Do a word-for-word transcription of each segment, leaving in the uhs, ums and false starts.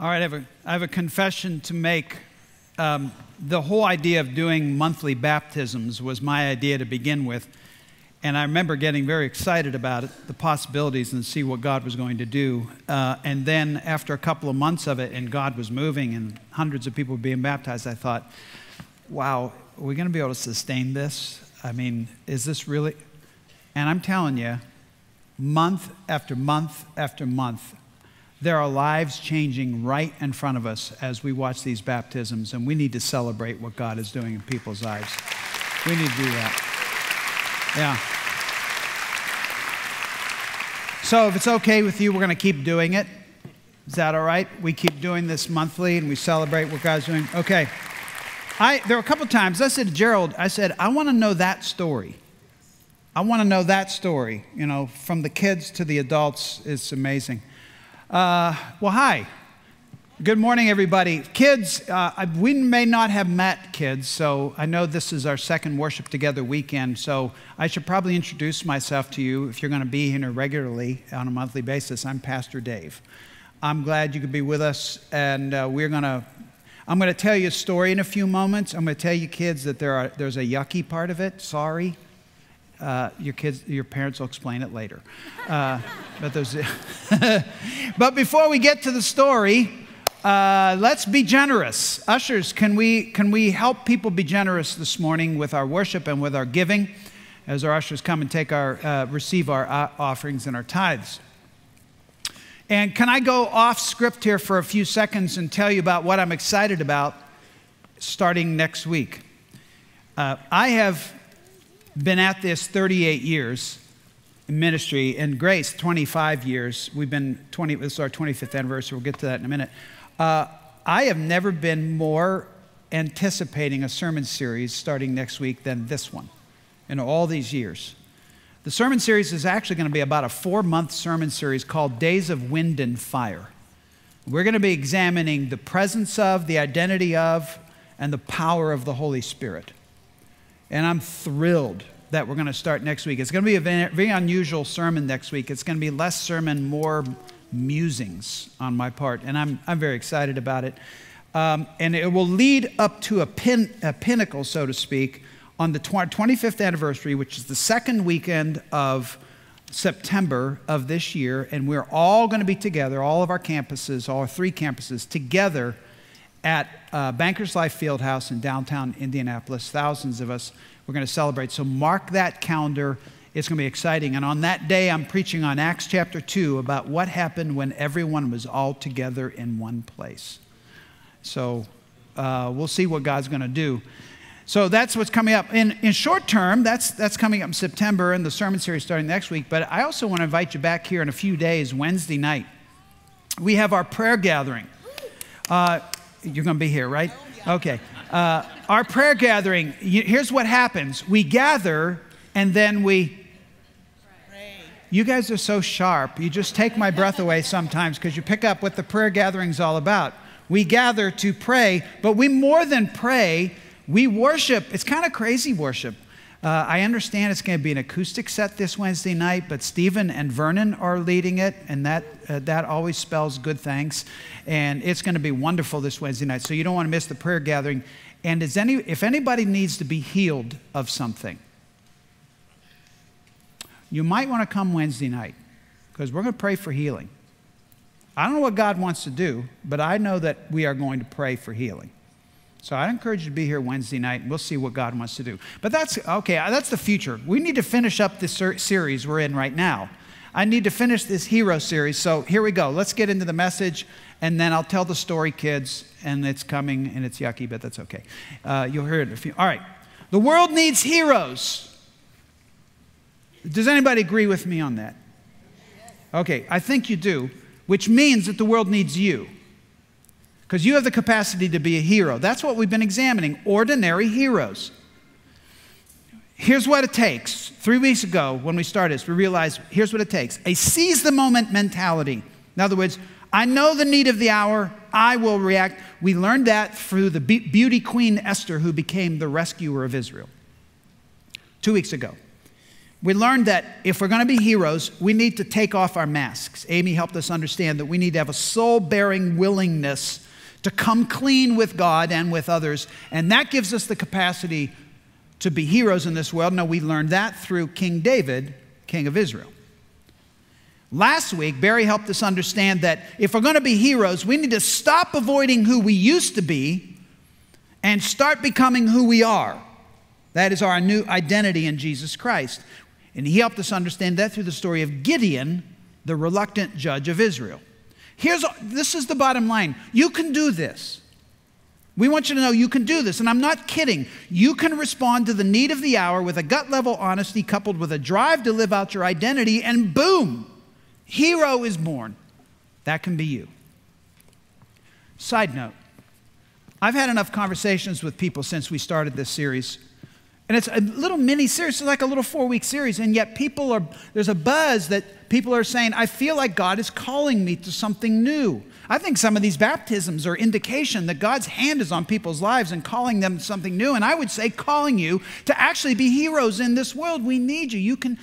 All right, I have a, I have a confession to make. Um, the whole idea of doing monthly baptisms was my idea to begin with, and I remember getting very excited about it, the possibilities, and see what God was going to do. Uh, and then after a couple of months of it, and God was moving, and hundreds of people were being baptized, I thought, wow, are we going to be able to sustain this? I mean, is this really? And I'm telling you, month after month after month, there are lives changing right in front of us as we watch these baptisms, and we need to celebrate what God is doing in people's lives. We need to do that. Yeah. So if it's okay with you, we're going to keep doing it. Is that all right? We keep doing this monthly, and we celebrate what God's doing. Okay. I, there were a couple times, I said to Gerald, I said, I want to know that story. I want to know that story. You know, from the kids to the adults, it's amazing. Uh, well, hi. Good morning, everybody. Kids, uh, we may not have met kids, so I know this is our second Worship Together weekend, so I should probably introduce myself to you if you're going to be here regularly on a monthly basis. I'm Pastor Dave. I'm glad you could be with us, and uh, we're going to, I'm going to tell you a story in a few moments. I'm going to tell you, kids, that there are, there's a yucky part of it. Sorry. Uh, your kids, your parents will explain it later. Uh, but, there's but before we get to the story, uh, let's be generous. Ushers, can we, can we help people be generous this morning with our worship and with our giving as our ushers come and take our, uh, receive our uh, offerings and our tithes? And can I go off script here for a few seconds and tell you about what I'm excited about starting next week? Uh, I have been at this thirty-eight years in ministry, and Grace, twenty-five years. We've been, twenty, this is our twenty-fifth anniversary. We'll get to that in a minute. Uh, I have never been more anticipating a sermon series starting next week than this one in all these years. The sermon series is actually going to be about a four-month sermon series called Days of Wind and Fire. We're going to be examining the presence of, the identity of, and the power of the Holy Spirit. And I'm thrilled that we're going to start next week. It's going to be a very unusual sermon next week. It's going to be less sermon, more musings on my part. And I'm, I'm very excited about it. Um, and it will lead up to a, pin, a pinnacle, so to speak, on the twenty-fifth anniversary, which is the second weekend of September of this year. And we're all going to be together, all of our campuses, all three campuses, together at uh, Bankers Life Fieldhouse in downtown Indianapolis, thousands of us, we're going to celebrate. So mark that calendar. It's going to be exciting. And on that day, I'm preaching on Acts chapter two about what happened when everyone was all together in one place. So uh, we'll see what God's going to do. So that's what's coming up. In, in short term, that's, that's coming up in September, and the sermon series starting next week. But I also want to invite you back here in a few days, Wednesday night. We have our prayer gathering. Uh, You're going to be here, right? Okay. Uh, our prayer gathering, here's what happens. We gather, and then we... You guys are so sharp. You just take my breath away sometimes because you pick up what the prayer gathering's all about. We gather to pray, but we more than pray, we worship. It's kind of crazy worship. Uh, I understand it's going to be an acoustic set this Wednesday night, but Stephen and Vernon are leading it, and that, uh, that always spells good things. And it's going to be wonderful this Wednesday night, so you don't want to miss the prayer gathering. And is any, if anybody needs to be healed of something, you might want to come Wednesday night because we're going to pray for healing. I don't know what God wants to do, but I know that we are going to pray for healing. So I encourage you to be here Wednesday night, and we'll see what God wants to do. But that's, okay, that's the future. We need to finish up this series we're in right now. I need to finish this hero series, so here we go. Let's get into the message, and then I'll tell the story, kids, and it's coming, and it's yucky, but that's okay. Uh, you'll hear it in a few. All right. The world needs heroes. Does anybody agree with me on that? Okay, I think you do, which means that the world needs you. Because you have the capacity to be a hero. That's what we've been examining, ordinary heroes. Here's what it takes. Three weeks ago when we started this, we realized here's what it takes. A seize-the-moment mentality. In other words, I know the need of the hour. I will react. We learned that through the beauty queen Esther, who became the rescuer of Israel two weeks ago. We learned that if we're going to be heroes, we need to take off our masks. Amy helped us understand that we need to have a soul-bearing willingness to come clean with God and with others, and that gives us the capacity to be heroes in this world. Now, we learned that through King David, king of Israel. Last week, Barry helped us understand that if we're going to be heroes, we need to stop avoiding who we used to be and start becoming who we are. That is our new identity in Jesus Christ. And he helped us understand that through the story of Gideon, the reluctant judge of Israel. Here's, this is the bottom line. You can do this. We want you to know you can do this, and I'm not kidding. You can respond to the need of the hour with a gut-level honesty coupled with a drive to live out your identity, and boom, hero is born. That can be you. Side note, I've had enough conversations with people since we started this series. And it's a little mini series, it's like a little four-week series, and yet people are, there's a buzz that people are saying, I feel like God is calling me to something new. I think some of these baptisms are indication that God's hand is on people's lives and calling them something new, and I would say calling you to actually be heroes in this world. We need you. You can,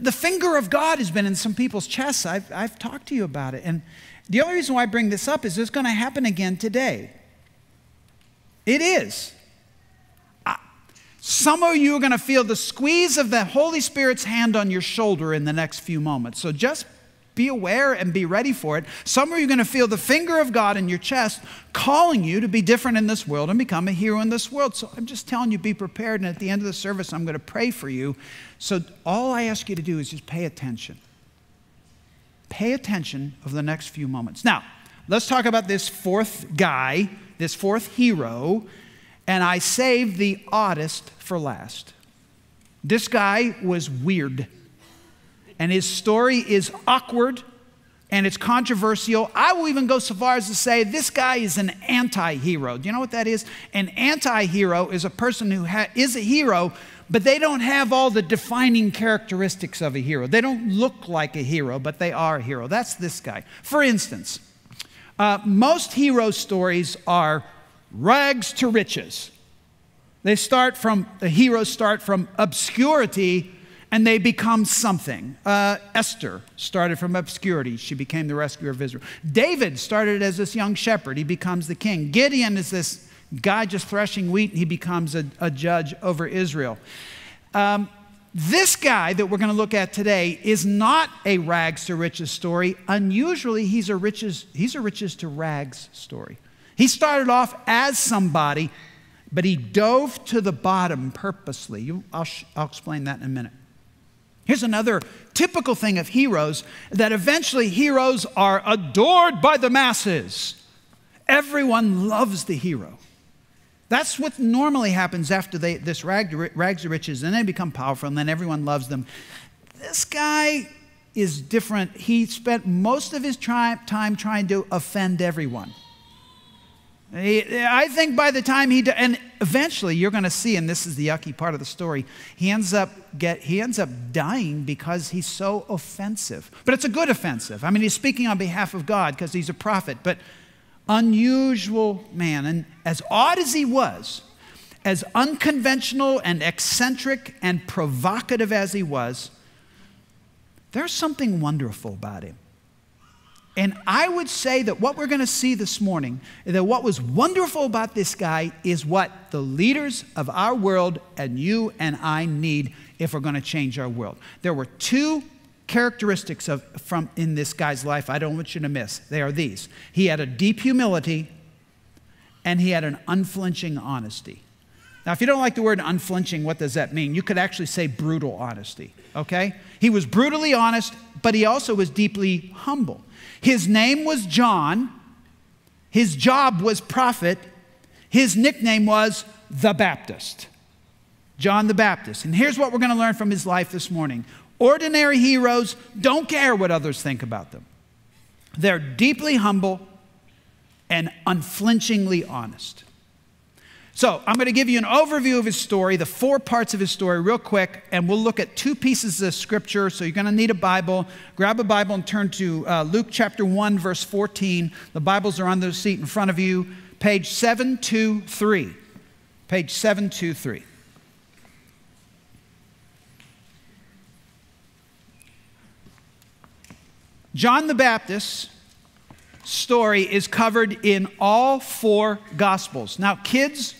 the finger of God has been in some people's chests. I've, I've talked to you about it, and the only reason why I bring this up is it's going to happen again today. It is. Some of you are going to feel the squeeze of the Holy Spirit's hand on your shoulder in the next few moments. So just be aware and be ready for it. Some of you are going to feel the finger of God in your chest calling you to be different in this world and become a hero in this world. So I'm just telling you, be prepared. And at the end of the service, I'm going to pray for you. So all I ask you to do is just pay attention. Pay attention over the next few moments. Now, let's talk about this fourth guy, this fourth hero. And I saved the oddest for last. This guy was weird. And his story is awkward and it's controversial. I will even go so far as to say this guy is an anti-hero. Do you know what that is? An anti-hero is a person who ha is a hero, but they don't have all the defining characteristics of a hero. They don't look like a hero, but they are a hero. That's this guy. For instance, uh, most hero stories are rags to riches. They start from, the heroes start from obscurity and they become something. Uh, Esther started from obscurity. She became the rescuer of Israel. David started as this young shepherd. He becomes the king. Gideon is this guy just threshing wheat and he becomes a, a judge over Israel. Um, this guy that we're going to look at today is not a rags to riches story. Unusually, he's a riches, he's a riches to rags story. He started off as somebody, but he dove to the bottom purposely. You, I'll, I'll explain that in a minute. Here's another typical thing of heroes, that eventually heroes are adored by the masses. Everyone loves the hero. That's what normally happens after they, this rag, rags to riches, and they become powerful, and then everyone loves them. This guy is different. He spent most of his try, time trying to offend everyone. I think by the time he, and eventually you're going to see, and this is the yucky part of the story, he ends up get he ends up dying because he's so offensive. But it's a good offensive. I mean, he's speaking on behalf of God because he's a prophet, but unusual man. And as odd as he was, as unconventional and eccentric and provocative as he was, there's something wonderful about him. And I would say that what we're going to see this morning, that what was wonderful about this guy is what the leaders of our world and you and I need if we're going to change our world. There were two characteristics of, from, in this guy's life I don't want you to miss. They are these. He had a deep humility and he had an unflinching honesty. Now, if you don't like the word unflinching, what does that mean? You could actually say brutal honesty, okay? He was brutally honest, but he also was deeply humble. His name was John. His job was prophet. His nickname was the Baptist. John the Baptist. And here's what we're going to learn from his life this morning. Ordinary heroes don't care what others think about them. They're deeply humble and unflinchingly honest. So I'm going to give you an overview of his story, the four parts of his story real quick, and we'll look at two pieces of scripture. So you're going to need a Bible. Grab a Bible and turn to uh, Luke chapter one, verse fourteen. The Bibles are on the seat in front of you, page seven two three. Page seven two three. John the Baptist's story is covered in all four Gospels. Now, kids,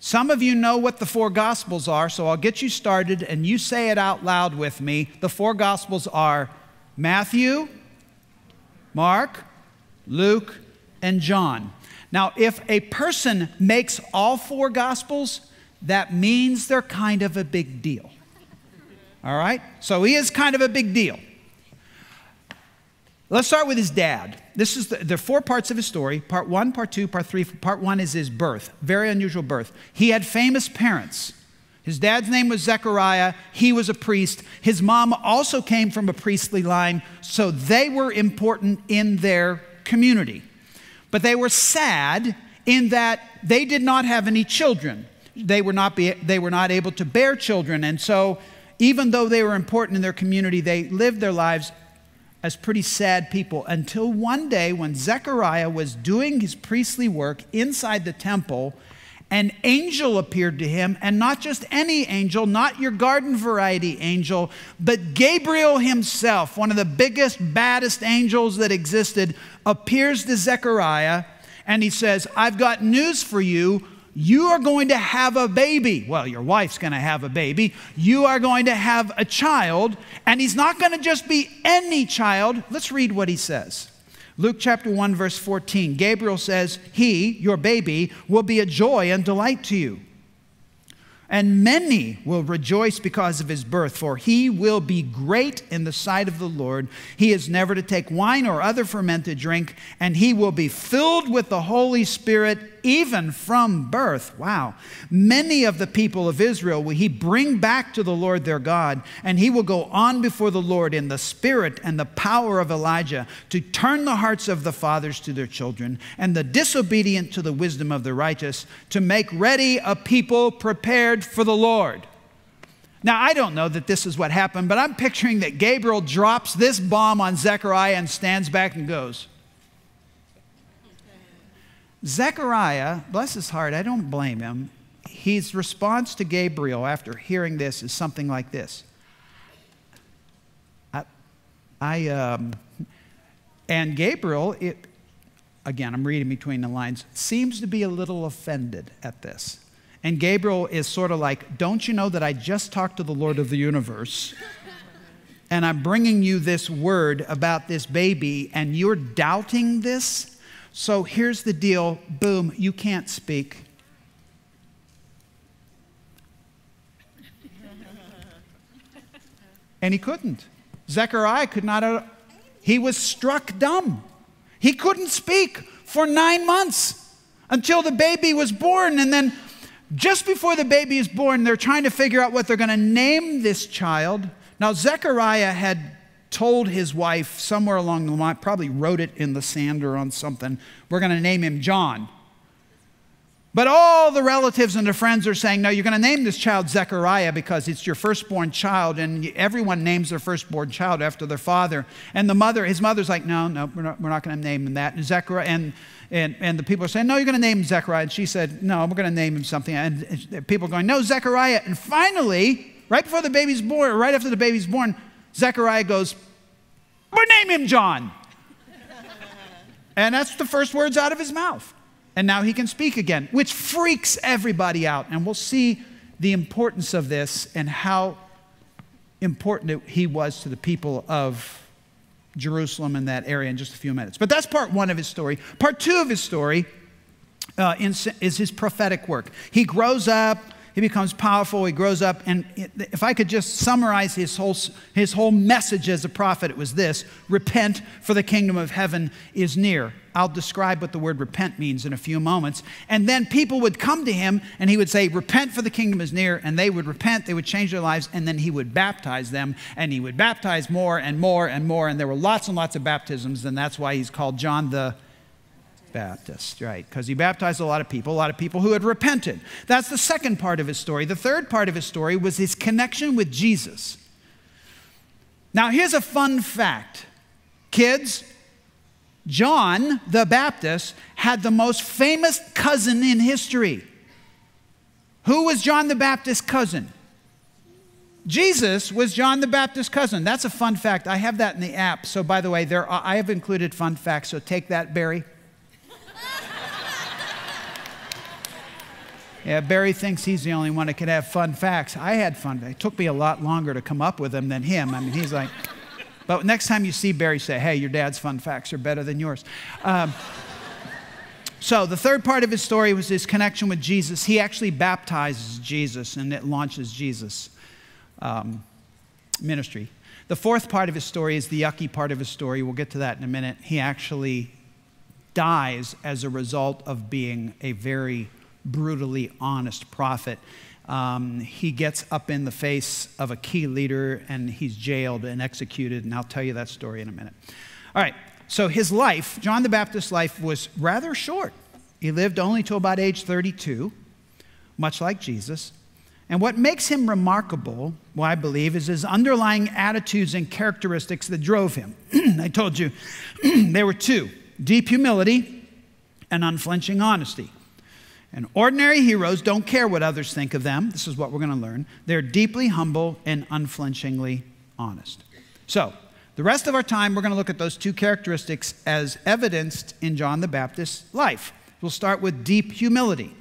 some of you know what the four Gospels are, so I'll get you started and you say it out loud with me. The four Gospels are Matthew, Mark, Luke, and John. Now, if a person makes all four Gospels, that means they're kind of a big deal. All right? So he is kind of a big deal. Let's start with his dad. This is the, there are four parts of his story. Part one, part two, part three. Part one is his birth. Very unusual birth. He had famous parents. His dad's name was Zechariah. He was a priest. His mom also came from a priestly line, so they were important in their community. But they were sad in that they did not have any children. They were not, be, they were not able to bear children. And so even though they were important in their community, they lived their lives as pretty sad people, until one day when Zechariah was doing his priestly work inside the temple, an angel appeared to him, and not just any angel, not your garden variety angel, but Gabriel himself, one of the biggest, baddest angels that existed, appears to Zechariah, and he says, "I've got news for you. You are going to have a baby. Well, your wife's going to have a baby. You are going to have a child, and he's not going to just be any child." Let's read what he says. Luke chapter one, verse fourteen. Gabriel says, "He, your baby, will be a joy and delight to you. And many will rejoice because of his birth, for he will be great in the sight of the Lord. He is never to take wine or other fermented drink, and he will be filled with the Holy Spirit even from birth." Wow. "Many of the people of Israel will he bring back to the Lord their God, and he will go on before the Lord in the spirit and the power of Elijah to turn the hearts of the fathers to their children and the disobedient to the wisdom of the righteous, to make ready a people prepared for the Lord." Now, I don't know that this is what happened, but I'm picturing that Gabriel drops this bomb on Zechariah and stands back and goes. Zechariah, bless his heart, I don't blame him. His response to Gabriel after hearing this is something like this. I, I um, and Gabriel, it, again, I'm reading between the lines, seems to be a little offended at this. And Gabriel is sort of like, "Don't you know that I just talked to the Lord of the universe, and I'm bringing you this word about this baby, and you're doubting this? So here's the deal. Boom, you can't speak." And he couldn't. Zechariah could not, he was struck dumb. He couldn't speak for nine months until the baby was born, and then just before the baby is born, they're trying to figure out what they're going to name this child. Now, Zechariah had told his wife somewhere along the line, probably wrote it in the sand or on something, "We're going to name him John." But all the relatives and the friends are saying, "No, you're going to name this child Zechariah because it's your firstborn child," and everyone names their firstborn child after their father. And the mother, his mother's like, "No, no, we're not, we're not going to name him that." And Zechariah, and, and, and the people are saying, "No, you're going to name him Zechariah." And she said, "No, we're going to name him something." And people are going, "No, Zechariah." And finally, right before the baby's born, or right after the baby's born, Zechariah goes, "We'll name him John." And that's the first words out of his mouth. And now he can speak again, which freaks everybody out. And we'll see the importance of this and how important it, he was to the people of Jerusalem and that area in just a few minutes. But that's part one of his story. Part two of his story uh, is his prophetic work. He grows up. He becomes powerful. He grows up. And if I could just summarize his whole, his whole message as a prophet, it was this: repent, for the kingdom of heaven is near. I'll describe what the word repent means in a few moments. And then people would come to him, and he would say, "Repent, for the kingdom is near." And they would repent. They would change their lives. And then he would baptize them. And he would baptize more and more and more. And there were lots and lots of baptisms. And that's why he's called John the Baptist, right? Because he baptized a lot of people, a lot of people who had repented. That's the second part of his story. The third part of his story was his connection with Jesus. Now, here's a fun fact. Kids, John the Baptist had the most famous cousin in history. Who was John the Baptist's cousin? Jesus was John the Baptist's cousin. That's a fun fact. I have that in the app. So by the way, there are, I have included fun facts, so take that, Barry. Yeah, Barry thinks he's the only one that could have fun facts. I had fun facts. It took me a lot longer to come up with them than him. I mean, he's like, but next time you see Barry, say, hey, your dad's fun facts are better than yours. Um, so the third part of his story was his connection with Jesus. He actually baptizes Jesus, and it launches Jesus' Um, ministry. The fourth part of his story is the yucky part of his story. We'll get to that in a minute. He actually dies as a result of being a very brutally honest prophet. Um, he gets up in the face of a key leader and he's jailed and executed, and I'll tell you that story in a minute. All right, so his life, John the Baptist's life, was rather short. He lived only to about age thirty-two, much like Jesus. And what makes him remarkable, well, I believe, is his underlying attitudes and characteristics that drove him. I told you there were two: deep humility and unflinching honesty. And ordinary heroes don't care what others think of them. This is what we're going to learn. They're deeply humble and unflinchingly honest. So the rest of our time, we're going to look at those two characteristics as evidenced in John the Baptist's life. We'll start with deep humility.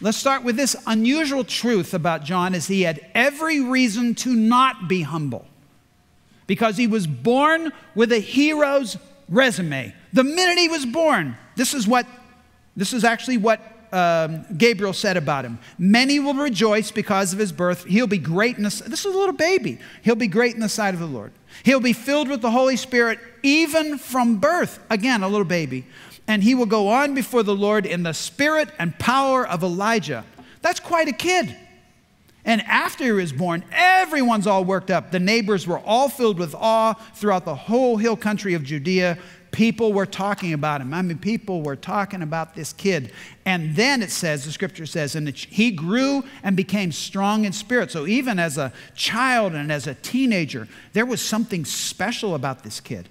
Let's start with this unusual truth about John, is he had every reason to not be humble because he was born with a hero's resume. The minute he was born, this is what, this is actually what um, Gabriel said about him. Many will rejoice because of his birth. He'll be great in the, this is a little baby. He'll be great in the sight of the Lord. He'll be filled with the Holy Spirit even from birth. Again, a little baby. And he will go on before the Lord in the spirit and power of Elijah. That's quite a kid. And after he was born, everyone's all worked up. The neighbors were all filled with awe throughout the whole hill country of Judea. People were talking about him. I mean, people were talking about this kid. And then it says, the scripture says, and he grew and became strong in spirit. So even as a child and as a teenager, there was something special about this kid.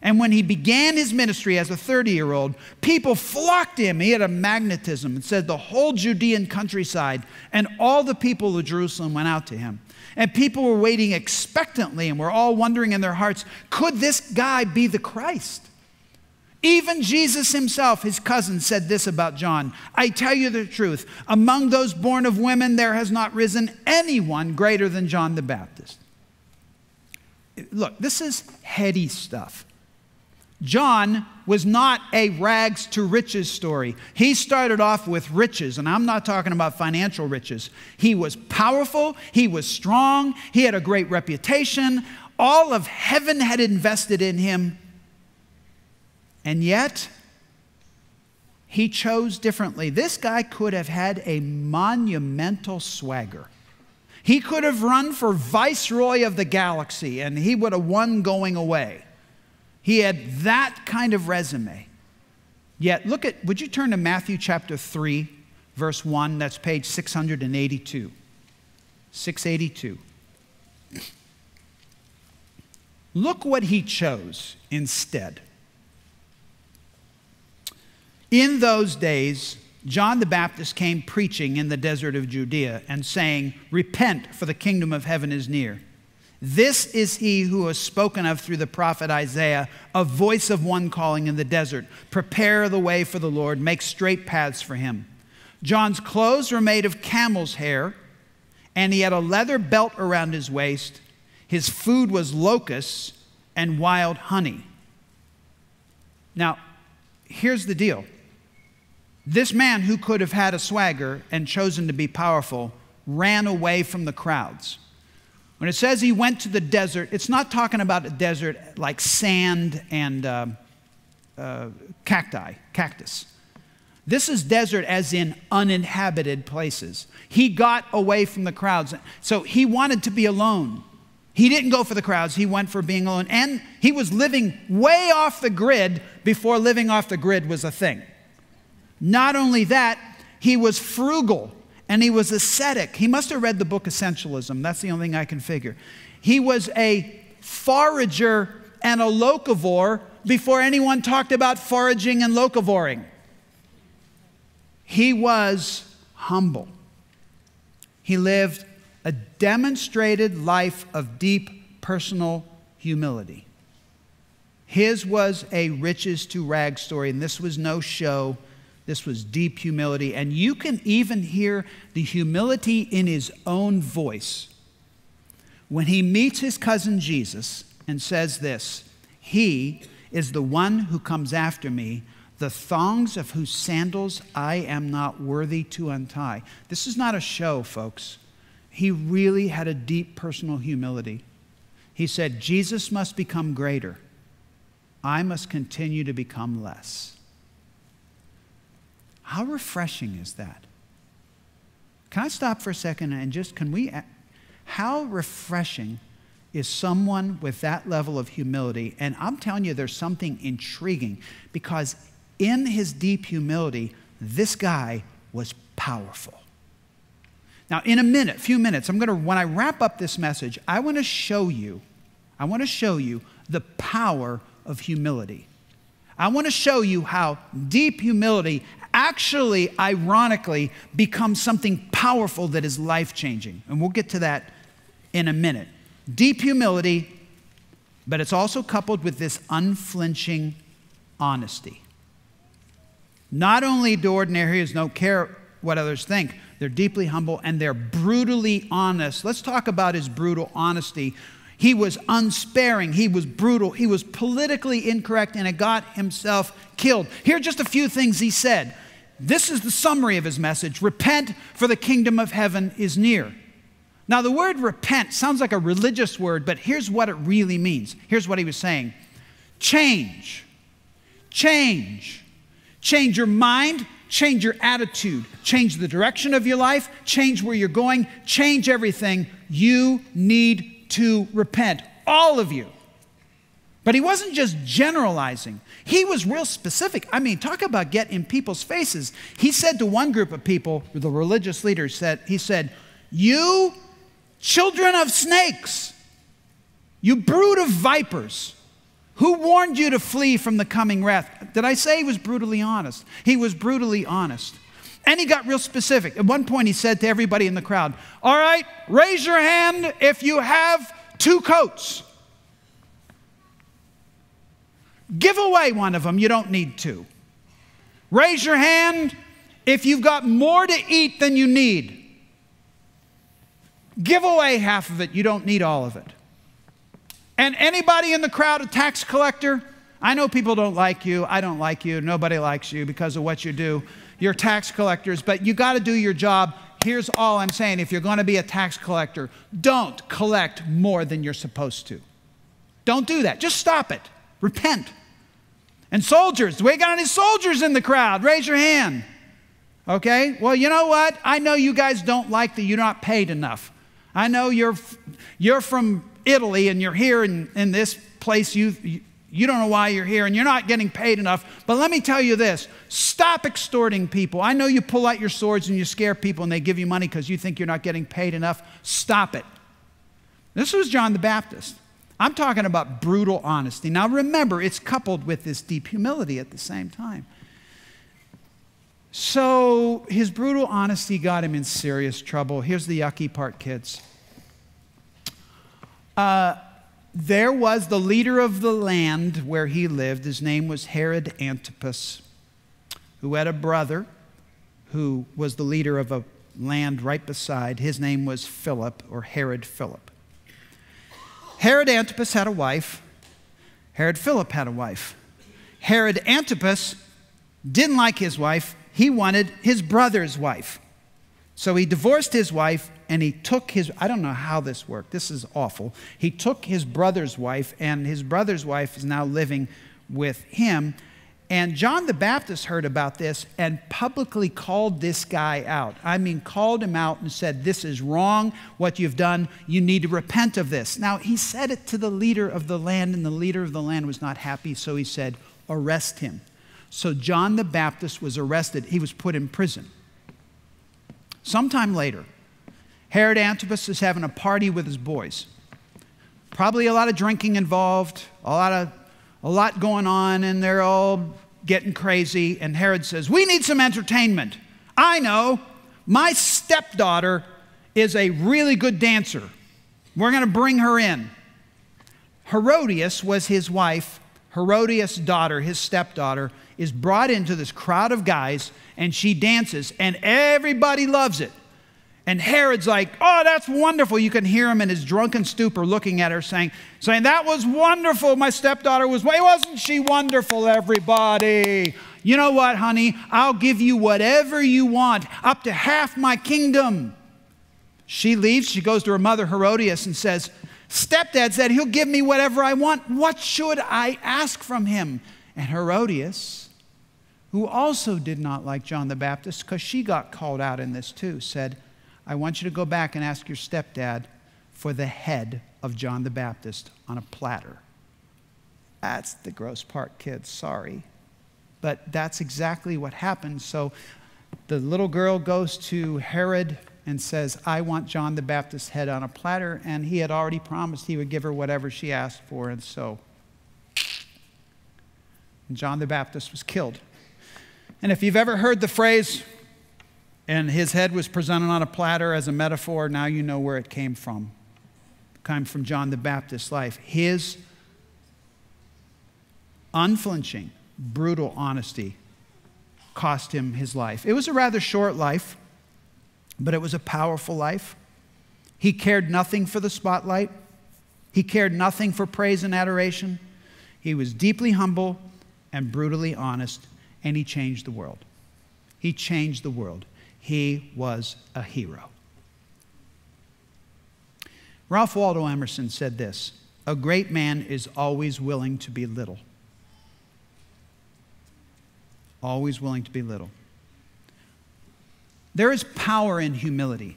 And when he began his ministry as a thirty-year-old, people flocked to him. He had a magnetism. It said the whole Judean countryside and all the people of Jerusalem went out to him. And people were waiting expectantly and were all wondering in their hearts, could this guy be the Christ? Even Jesus himself, his cousin, said this about John: I tell you the truth, among those born of women, there has not risen anyone greater than John the Baptist. Look, this is heady stuff. John was not a rags to riches story. He started off with riches, and I'm not talking about financial riches. He was powerful. He was strong. He had a great reputation. All of heaven had invested in him. And yet, he chose differently. This guy could have had a monumental swagger. He could have run for viceroy of the galaxy, and he would have won going away. He had that kind of resume. Yet, look at, would you turn to Matthew chapter three, verse one? That's page six eighty-two. six eighty-two. Look what he chose instead. In those days, John the Baptist came preaching in the desert of Judea and saying, "Repent, for the kingdom of heaven is near. This is he who was spoken of through the prophet Isaiah, a voice of one calling in the desert, prepare the way for the Lord, make straight paths for him." John's clothes were made of camel's hair, and he had a leather belt around his waist. His food was locusts and wild honey. Now, here's the deal. This man who could have had a swagger and chosen to be powerful ran away from the crowds. When it says he went to the desert, it's not talking about a desert like sand and uh, uh, cacti, cactus. This is desert as in uninhabited places. He got away from the crowds. So he wanted to be alone. He didn't go for the crowds. He went for being alone. And he was living way off the grid before living off the grid was a thing. Not only that, he was frugal. And he was ascetic. He must have read the book Essentialism. That's the only thing I can figure. He was a forager and a locavore before anyone talked about foraging and locavoring. He was humble. He lived a demonstrated life of deep personal humility. His was a riches to rags story, and this was no show. This was deep humility. And you can even hear the humility in his own voice when he meets his cousin Jesus and says this, "He is the one who comes after me, the thongs of whose sandals I am not worthy to untie." This is not a show, folks. He really had a deep personal humility. He said, Jesus must become greater. I must continue to become less. How refreshing is that? Can I stop for a second and just, can we, how refreshing is someone with that level of humility? And I'm telling you, there's something intriguing, because in his deep humility, this guy was powerful. Now, in a minute, few minutes, I'm gonna, when I wrap up this message, I wanna show you, I wanna show you the power of humility. I wanna show you how deep humility actually, ironically, becomes something powerful that is life-changing. And we'll get to that in a minute. Deep humility, but it's also coupled with this unflinching honesty. Not only do ordinary heroes not care what others think, they're deeply humble and they're brutally honest. Let's talk about his brutal honesty. He was unsparing, he was brutal, he was politically incorrect, and it got himself killed. Here are just a few things he said. This is the summary of his message. Repent, for the kingdom of heaven is near. Now, the word repent sounds like a religious word, but here's what it really means. Here's what he was saying. Change, change, change your mind, change your attitude, change the direction of your life, change where you're going, change everything. You need to repent, all of you. But he wasn't just generalizing. He was real specific. I mean, talk about get in people's faces. He said to one group of people, the religious leaders, said, he said, "You children of snakes, you brood of vipers, who warned you to flee from the coming wrath?" Did I say he was brutally honest? He was brutally honest. And he got real specific. At one point he said to everybody in the crowd, "All right, raise your hand if you have two coats. Give away one of them, you don't need two. Raise your hand if you've got more to eat than you need. Give away half of it. You don't need all of it." And anybody in the crowd, a tax collector, I know people don't like you. I don't like you. Nobody likes you because of what you do. You're tax collectors, but you got to do your job. Here's all I'm saying. If you're going to be a tax collector, don't collect more than you're supposed to. Don't do that. Just stop it. Repent. And soldiers, do we got any soldiers in the crowd? Raise your hand. Okay? Well, you know what? I know you guys don't like that you're not paid enough. I know you're, you're from Italy and you're here in, in this place. You, you, you don't know why you're here and you're not getting paid enough. But let me tell you this. Stop extorting people. I know you pull out your swords and you scare people and they give you money because you think you're not getting paid enough. Stop it. This was John the Baptist. I'm talking about brutal honesty. Now remember, it's coupled with this deep humility at the same time. So his brutal honesty got him in serious trouble. Here's the yucky part, kids. Uh, there was the leader of the land where he lived. His name was Herod Antipas, who had a brother who was the leader of a land right beside. His name was Philip, or Herod Philip. Herod Antipas had a wife. Herod Philip had a wife. Herod Antipas didn't like his wife. He wanted his brother's wife. So he divorced his wife and he took his, I don't know how this worked. This is awful. He took his brother's wife, and his brother's wife is now living with him. And John the Baptist heard about this and publicly called this guy out. I mean, called him out and said, "This is wrong, what you've done. You need to repent of this." Now, he said it to the leader of the land, and the leader of the land was not happy. So he said, "Arrest him." So John the Baptist was arrested. He was put in prison. Sometime later, Herod Antipas is having a party with his boys. Probably a lot of drinking involved, a lot, of, a lot going on, and they're all getting crazy. And Herod says, "We need some entertainment. I know, my stepdaughter is a really good dancer. We're going to bring her in. Herodias was his wife. Herodias' daughter, his stepdaughter, is brought into this crowd of guys, and she dances, and everybody loves it. And Herod's like, oh, that's wonderful. You can hear him in his drunken stupor looking at her saying, saying, that was wonderful. My stepdaughter was, well, wasn't she wonderful, everybody? You know what, honey? I'll give you whatever you want, up to half my kingdom. She leaves. She goes to her mother, Herodias, and says, Stepdad said he'll give me whatever I want. What should I ask from him? And Herodias, who also did not like John the Baptist, because she got called out in this too, said, I want you to go back and ask your stepdad for the head of John the Baptist on a platter. That's the gross part, kids. Sorry. But that's exactly what happened. So the little girl goes to Herod and says, I want John the Baptist's head on a platter. And he had already promised he would give her whatever she asked for. And so and John the Baptist was killed. And if you've ever heard the phrase, and his head was presented on a platter as a metaphor, now you know where it came from. It came from John the Baptist's life. His unflinching, brutal honesty cost him his life. It was a rather short life, but it was a powerful life. He cared nothing for the spotlight. He cared nothing for praise and adoration. He was deeply humble and brutally honest, and he changed the world. He changed the world. He was a hero. Ralph Waldo Emerson said this, a great man is always willing to be little. Always willing to be little. There is power in humility.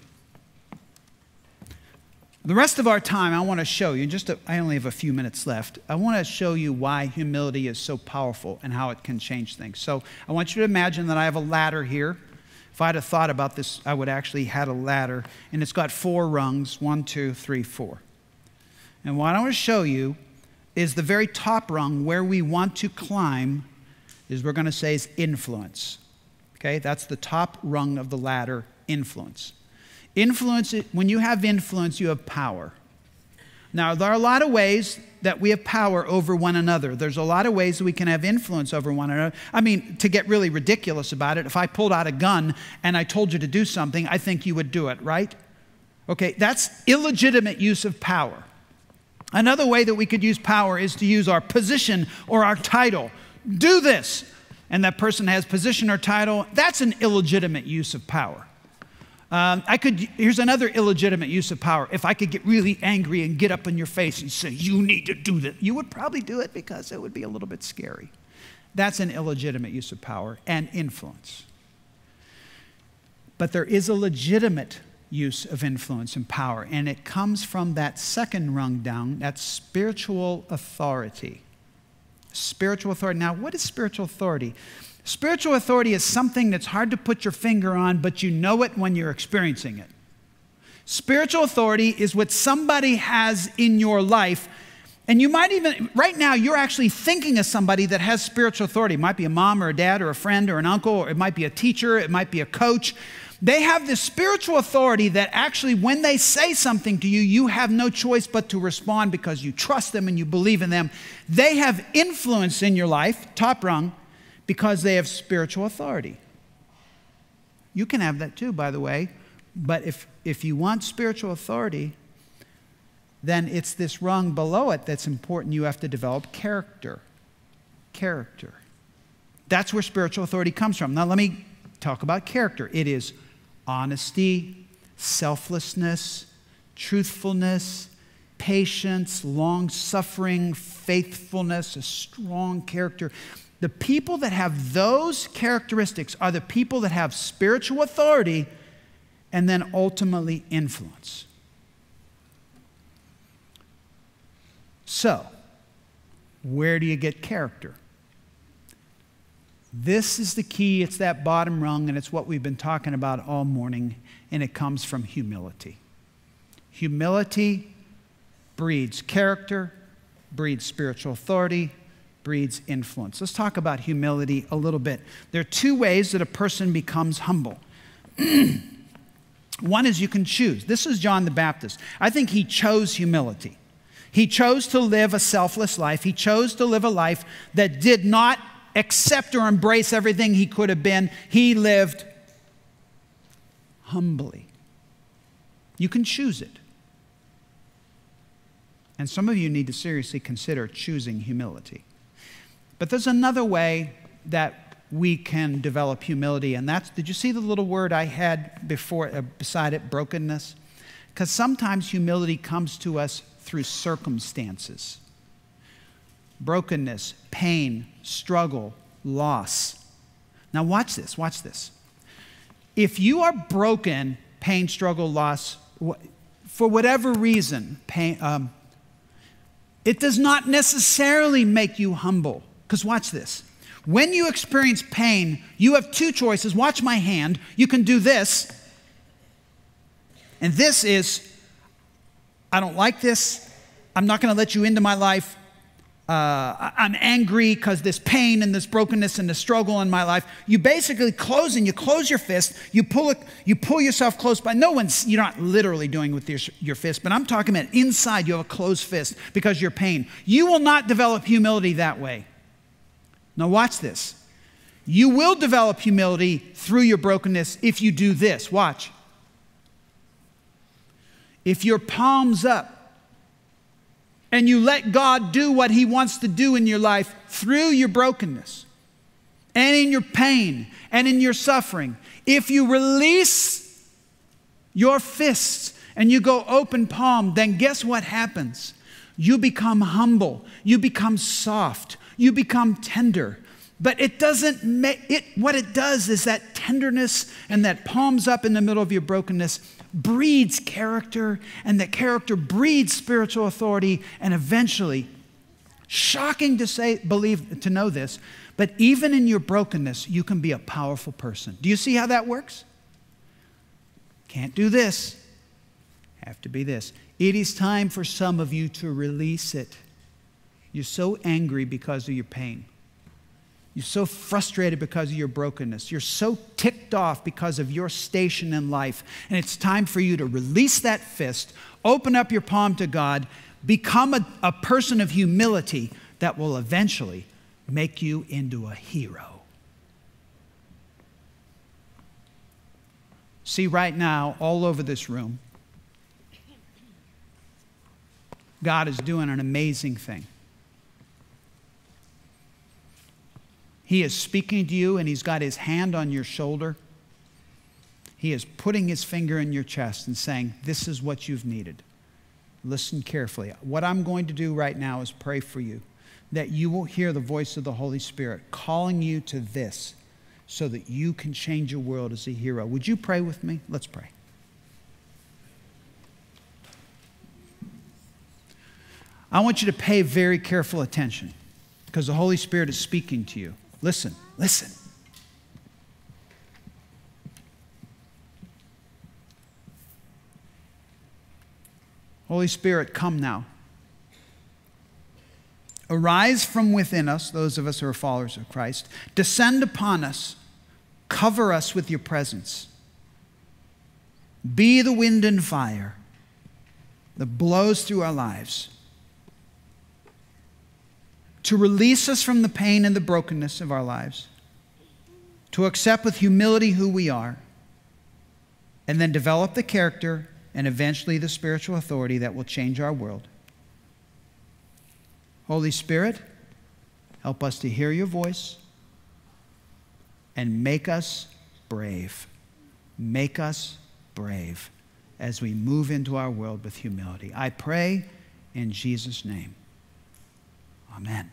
The rest of our time, I want to show you, just a, I only have a few minutes left, I want to show you why humility is so powerful and how it can change things. So I want you to imagine that I have a ladder here. If I'd have thought about this, I would actually have had a ladder, and it's got four rungs, one, two, three, four. And what I want to show you is the very top rung where we want to climb is we're going to say is influence. Okay, that's the top rung of the ladder, influence. Influence, when you have influence, you have power. Now, there are a lot of ways that we have power over one another. There's a lot of ways that we can have influence over one another. I mean, to get really ridiculous about it, if I pulled out a gun and I told you to do something, I think you would do it, right? Okay, that's illegitimate use of power. Another way that we could use power is to use our position or our title. Do this, and that person has position or title. That's an illegitimate use of power. Um, I could, here's another illegitimate use of power. If I could get really angry and get up in your face and say, you need to do that, you would probably do it because it would be a little bit scary. That's an illegitimate use of power and influence. But there is a legitimate use of influence and power, and it comes from that second rung down, that's spiritual authority. Spiritual authority. Now, what is spiritual authority? Spiritual authority is something that's hard to put your finger on, but you know it when you're experiencing it. Spiritual authority is what somebody has in your life. And you might even, right now, you're actually thinking of somebody that has spiritual authority. It might be a mom or a dad or a friend or an uncle, or it might be a teacher, it might be a coach. They have this spiritual authority that actually when they say something to you, you have no choice but to respond because you trust them and you believe in them. They have influence in your life, top rung, because they have spiritual authority. You can have that too, by the way, but if, if you want spiritual authority, then it's this rung below it that's important. You have to develop character. Character. That's where spiritual authority comes from. Now let me talk about character. It is honesty, selflessness, truthfulness, patience, long-suffering, faithfulness, a strong character. The people that have those characteristics are the people that have spiritual authority and then ultimately influence. So, where do you get character? This is the key. It's that bottom rung, and it's what we've been talking about all morning, and it comes from humility. Humility breeds character, breeds spiritual authority, breeds influence. Let's talk about humility a little bit. There are two ways that a person becomes humble. One is you can choose. This is John the Baptist. I think he chose humility. He chose to live a selfless life. He chose to live a life that did not accept or embrace everything he could have been. He lived humbly. You can choose it. And some of you need to seriously consider choosing humility. But there's another way that we can develop humility, and that's, did you see the little word I had before, uh, beside it, brokenness? Because sometimes humility comes to us through circumstances. Brokenness, pain, struggle, loss. Now watch this, watch this. If you are broken, pain, struggle, loss, for whatever reason, pain, um, it does not necessarily make you humble. Because watch this. When you experience pain, you have two choices. Watch my hand. You can do this. And this is, I don't like this. I'm not going to let you into my life. Uh, I'm angry because this pain and this brokenness and the struggle in my life. You basically close and you close your fist. You pull it, you pull yourself close by. No one's, you're not literally doing with your, your fist, but I'm talking about inside you have a closed fist because you're pain. You will not develop humility that way. Now watch this. You will develop humility through your brokenness if you do this. Watch. If your palms up and you let God do what he wants to do in your life through your brokenness and in your pain and in your suffering, if you release your fists and you go open palm, then guess what happens? You become humble. You become soft. You become tender. But it doesn't make it, what it does is that tenderness and that palms up in the middle of your brokenness breeds character, and that character breeds spiritual authority, and eventually, shocking to say, believe, to know this, but even in your brokenness, you can be a powerful person. Do you see how that works? Can't do this. Have to be this. It is time for some of you to release it. You're so angry because of your pain. You're so frustrated because of your brokenness. You're so ticked off because of your station in life. And it's time for you to release that fist, open up your palm to God, become a, a person of humility that will eventually make you into a hero. See, right now, all over this room, God is doing an amazing thing. He is speaking to you, and he's got his hand on your shoulder. He is putting his finger in your chest and saying, this is what you've needed. Listen carefully. What I'm going to do right now is pray for you, that you will hear the voice of the Holy Spirit calling you to this so that you can change your world as a hero. Would you pray with me? Let's pray. I want you to pay very careful attention because the Holy Spirit is speaking to you. Listen, listen. Holy Spirit, come now. Arise from within us, those of us who are followers of Christ. Descend upon us. Cover us with your presence. Be the wind and fire that blows through our lives, to release us from the pain and the brokenness of our lives, to accept with humility who we are, and then develop the character and eventually the spiritual authority that will change our world. Holy Spirit, help us to hear your voice and make us brave. Make us brave as we move into our world with humility. I pray in Jesus' name. Amen.